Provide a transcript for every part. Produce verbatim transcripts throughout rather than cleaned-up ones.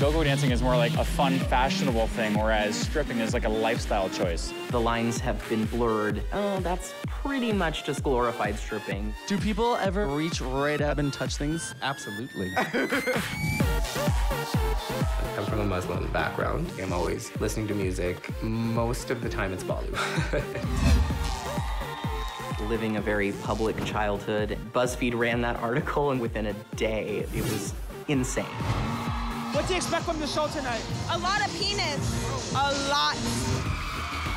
Go-go dancing is more like a fun, fashionable thing, whereas stripping is like a lifestyle choice. The lines have been blurred. Oh, that's pretty much just glorified stripping. Do people ever reach right up and touch things? Absolutely. I'm from a Muslim background. I'm always listening to music. Most of the time, it's Bollywood. Living a very public childhood. BuzzFeed ran that article, and within a day, it was insane. What do you expect from the show tonight? A lot of penis. A lot.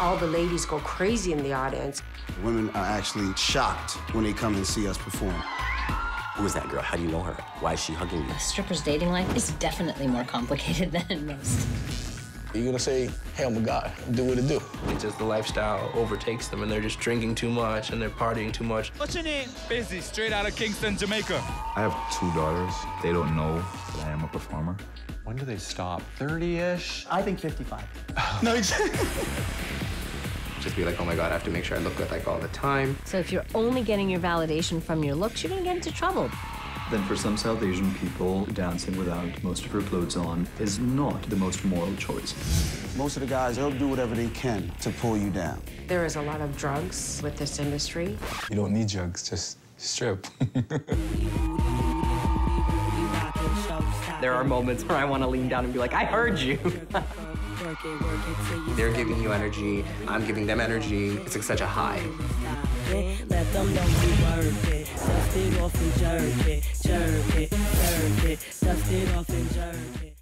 All the ladies go crazy in the audience. Women are actually shocked when they come and see us perform. Who is that girl? How do you know her? Why is she hugging you? A stripper's dating life is definitely more complicated than most. You're gonna say, hey, I'm a guy, do what it do. It's just the lifestyle overtakes them, and they're just drinking too much, and they're partying too much. What's your name? Busy, straight out of Kingston, Jamaica. I have two daughters. They don't know that I am a performer. When do they stop? thirty-ish? I think fifty-five. No, exactly. Just be like, oh my God, I have to make sure I look good like all the time. So if you're only getting your validation from your looks, you're gonna get into trouble. Then for some South Asian people, dancing without most of her clothes on is not the most moral choice. Most of the guys, they'll do whatever they can to pull you down. There is a lot of drugs with this industry. You don't need drugs, just strip. There are moments where I want to lean down and be like, I heard you. They're giving you energy, I'm giving them energy. It's like such a high. Let them know we worth it. Dust it off and jerk it, jerk it, jerk it. Dust it off and jerk it.